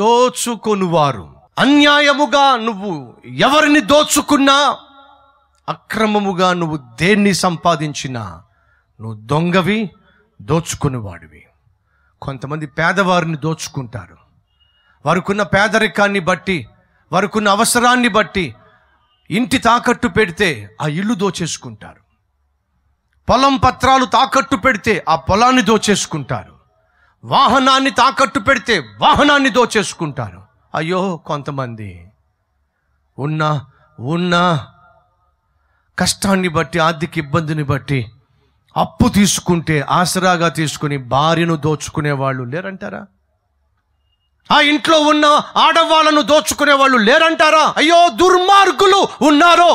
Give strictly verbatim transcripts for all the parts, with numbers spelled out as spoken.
దోచుకొనువారు. అన్యాయముగా నువ్వు ఎవరిని దోచుకున్నా, అక్రమముగా నువ్వు దేన్ని సంపాదించినా నువ్వు దొంగవి, దోచుకునేవాడివి. కొంతమంది పేదవారిని దోచుకుంటారు. వారికున్న పేదరికాన్ని బట్టి, వారికున్న అవసరాన్ని బట్టి ఇంటి తాకట్టు పెడితే ఆ ఇల్లు దోచేసుకుంటారు. పొలం పత్రాలు తాకట్టు పెడితే ఆ పొలాన్ని దోచేసుకుంటారు. వాహనాన్ని తాకట్టు పెడితే వాహనాన్ని దోచేసుకుంటారు. అయ్యో, కొంతమంది ఉన్న ఉన్న కష్టాన్ని బట్టి, ఆర్థిక ఇబ్బందిని బట్టి అప్పు తీసుకుంటే ఆసరాగా తీసుకుని భార్యను దోచుకునే వాళ్ళు లేరంటారా? ఆ ఇంట్లో ఉన్న ఆడవాళ్ళను దోచుకునే వాళ్ళు లేరంటారా? అయ్యో, దుర్మార్గులు ఉన్నారో.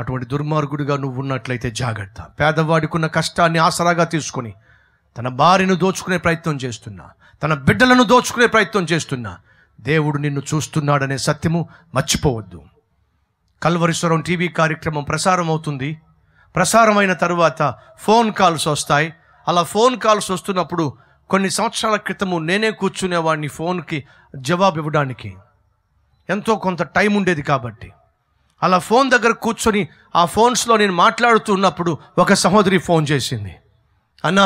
అటువంటి దుర్మార్గుడిగా నువ్వు ఉన్నట్లయితే జాగ్రత్త. పేదవాడికున్న కష్టాన్ని ఆసరాగా తీసుకుని తన భార్యను దోచుకునే ప్రయత్నం చేస్తున్నా, తన బిడ్డలను దోచుకునే ప్రయత్నం చేస్తున్నా, దేవుడు నిన్ను చూస్తున్నాడనే సత్యము మర్చిపోవద్దు. కల్వరిస్వరం టీవీ కార్యక్రమం ప్రసారం అవుతుంది. ప్రసారమైన తరువాత ఫోన్ కాల్స్ వస్తాయి. అలా ఫోన్ కాల్స్ వస్తున్నప్పుడు కొన్ని సంవత్సరాల క్రితము నేనే కూర్చునేవాడిని ఫోన్కి జవాబు ఇవ్వడానికి. ఎంతో కొంత టైం ఉండేది కాబట్టి అలా ఫోన్ దగ్గర కూర్చొని ఆ ఫోన్స్లో నేను మాట్లాడుతున్నప్పుడు ఒక సహోదరి ఫోన్ చేసింది. అన్నా,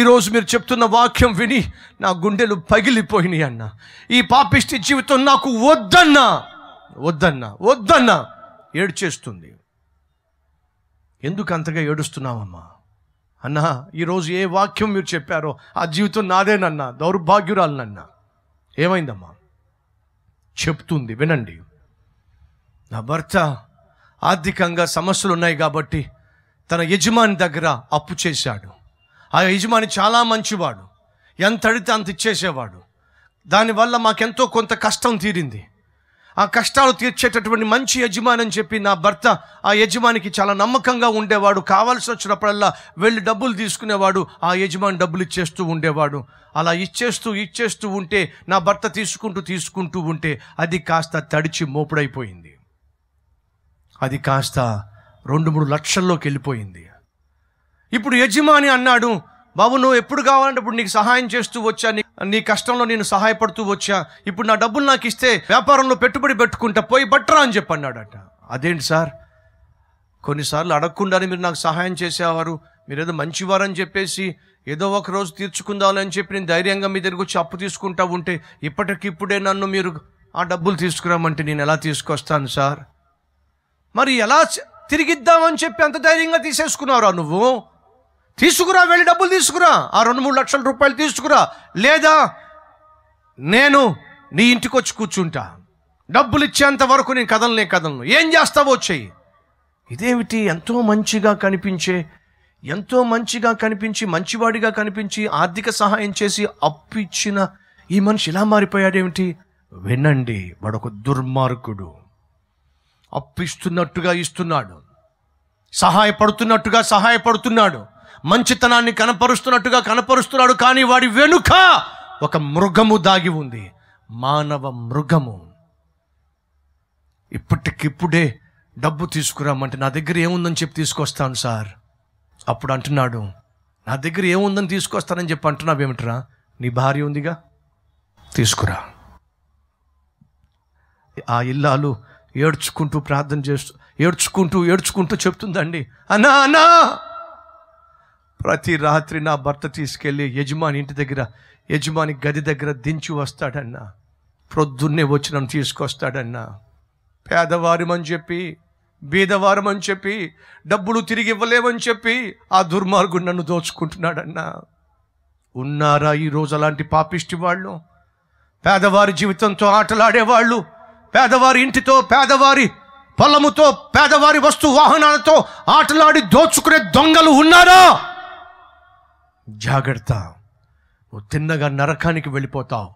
ఈరోజు మీరు చెప్తున్న వాక్యం విని నా గుండెలు పగిలిపోయినాయి అన్న. ఈ పాపిష్టి జీవితం నాకు వద్దన్నా వద్దన్నా వద్దన్నా ఏడ్చేస్తుంది. ఎందుకు అంతగా ఏడుస్తున్నావమ్మా? అన్నా, ఈరోజు ఏ వాక్యం మీరు చెప్పారో ఆ జీవితం నాదేనన్నా, దౌర్భాగ్యురాలన్నా. ఏమైందమ్మా? చెప్తుంది, వినండి. నా భర్త ఆర్థికంగా సమస్యలు ఉన్నాయి కాబట్టి తన యజమాని దగ్గర అప్పు చేశాడు. ఆ యజమాని చాలా మంచివాడు, ఎంత అడితే అంత ఇచ్చేసేవాడు. దానివల్ల మాకెంతో కొంత కష్టం తీరింది. ఆ కష్టాలు తీర్చేటటువంటి మంచి యజమాని అని చెప్పి నా భర్త ఆ యజమానికి చాలా నమ్మకంగా ఉండేవాడు. కావాల్సి వచ్చినప్పుడల్లా వెళ్ళి డబ్బులు తీసుకునేవాడు. ఆ యజమాని డబ్బులు ఇచ్చేస్తూ ఉండేవాడు. అలా ఇచ్చేస్తూ ఇచ్చేస్తూ ఉంటే నా భర్త తీసుకుంటూ తీసుకుంటూ ఉంటే అది కాస్త తడిచి మోపుడైపోయింది. అది కాస్త రెండు మూడు లక్షల్లోకి వెళ్ళిపోయింది. ఇప్పుడు యజమాని అన్నాడు, బాబు నువ్వు ఎప్పుడు కావాలంటే ఇప్పుడు నీకు సహాయం చేస్తూ వచ్చా, నీ కష్టంలో నేను సహాయపడుతూ వచ్చా, ఇప్పుడు నా డబ్బులు నాకు ఇస్తే వ్యాపారంలో పెట్టుబడి పెట్టుకుంటా, పోయి బట్టరా అని చెప్పి అన్నాడట. అదేంటి సార్, కొన్నిసార్లు అడగకుండానే మీరు నాకు సహాయం చేసేవారు, మీరేదో మంచివారని చెప్పేసి ఏదో ఒక రోజు తీర్చుకుందాలని చెప్పి నేను ధైర్యంగా మీ దగ్గరకు వచ్చి అప్పు తీసుకుంటా ఉంటే ఇప్పటికిప్పుడే నన్ను మీరు ఆ డబ్బులు తీసుకురామంటే నేను ఎలా తీసుకొస్తాను సార్? మరి ఎలా తిరిగిద్దామని చెప్పి అంత ధైర్యంగా తీసేసుకున్నారా నువ్వు? తీసుకురా, వెళ్ళి డబ్బులు తీసుకురా, ఆ రెండు మూడు లక్షల రూపాయలు తీసుకురా, లేదా నేను నీ ఇంటికి వచ్చి కూర్చుంటా, డబ్బులు ఇచ్చేంత వరకు నేను కదలనే కదలను, ఏం చేస్తావో చెయ్యి. ఇదేమిటి, ఎంతో మంచిగా కనిపించే ఎంతో మంచిగా కనిపించి మంచివాడిగా కనిపించి ఆర్థిక సహాయం చేసి అప్పు ఇచ్చిన ఈ మనిషి ఇలా మారిపోయాడేమిటి? వినండి, వాడొక దుర్మార్గుడు. అప్పు ఇస్తున్నట్టుగా ఇస్తున్నాడు, సహాయపడుతున్నట్టుగా సహాయపడుతున్నాడు, మంచితనాన్ని కనపరుస్తున్నట్టుగా కనపరుస్తున్నాడు. కానీ వాడి వెనుక ఒక మృగము దాగి ఉంది, మానవ మృగము. ఇప్పటికిప్పుడే డబ్బు తీసుకురామంటే నా దగ్గర ఏముందని చెప్పి తీసుకొస్తాను సార్. అప్పుడు అంటున్నాడు, నా దగ్గర ఏముందని తీసుకొస్తానని చెప్పి అంటున్నావు ఏమిట్రా? నీ భార్య ఉందిగా, తీసుకురా. ఆ ఇల్లాలు ఏడ్చుకుంటూ ప్రార్థన చేస్తూ ఏడ్చుకుంటూ ఏడ్చుకుంటూ చెప్తుందండి, అన్నా అన్నా ప్రతి రాత్రి నా భర్త తీసుకెళ్ళి యజమాని ఇంటి దగ్గర యజమాని గది దగ్గర దించి వస్తాడన్నా, ప్రొద్దున్నే వచ్చి నన్ను తీసుకొస్తాడన్నా. పేదవారమని చెప్పి, బీదవారమని చెప్పి, డబ్బులు తిరిగి ఇవ్వలేమని చెప్పి ఆ దుర్మార్గుడు నన్ను దోచుకుంటున్నాడన్నా. ఉన్నారా ఈరోజు అలాంటి పాపిష్టి వాళ్ళు? పేదవారి జీవితంతో ఆటలాడేవాళ్ళు, పేదవారి ఇంటితో, పేదవారి పొలముతో, పేదవారి వస్తు వాహనాలతో ఆటలాడి దోచుకునే దొంగలు ఉన్నారా? జాగ్రత్త, నువ్వు తిన్నగా నరకానికి వెళ్ళిపోతావు,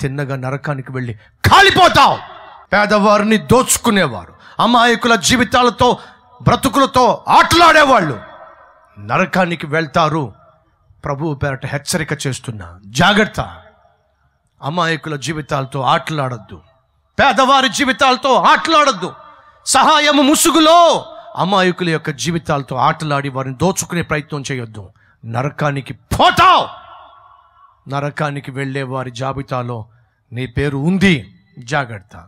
తిన్నగా నరకానికి వెళ్ళి కాలిపోతావు. పేదవారిని దోచుకునేవారు, అమాయకుల జీవితాలతో బ్రతుకులతో ఆటలాడేవాళ్ళు నరకానికి వెళ్తారు. ప్రభువు పేరట హెచ్చరిక చేస్తున్నా, జాగ్రత్త. అమాయకుల జీవితాలతో ఆటలాడద్దు, పేదవారి జీవితాలతో ఆటలాడద్దు. సహాయము ముసుగులో అమాయకుల యొక్క జీవితాలతో ఆటలాడి వారిని దోచుకునే ప్రయత్నం చేయొద్దు, నరకానికి పోతావు. నరకానికి వెళ్ళే వారి జాబితాలో నీ పేరు ఉంది. జాగ్రత్త.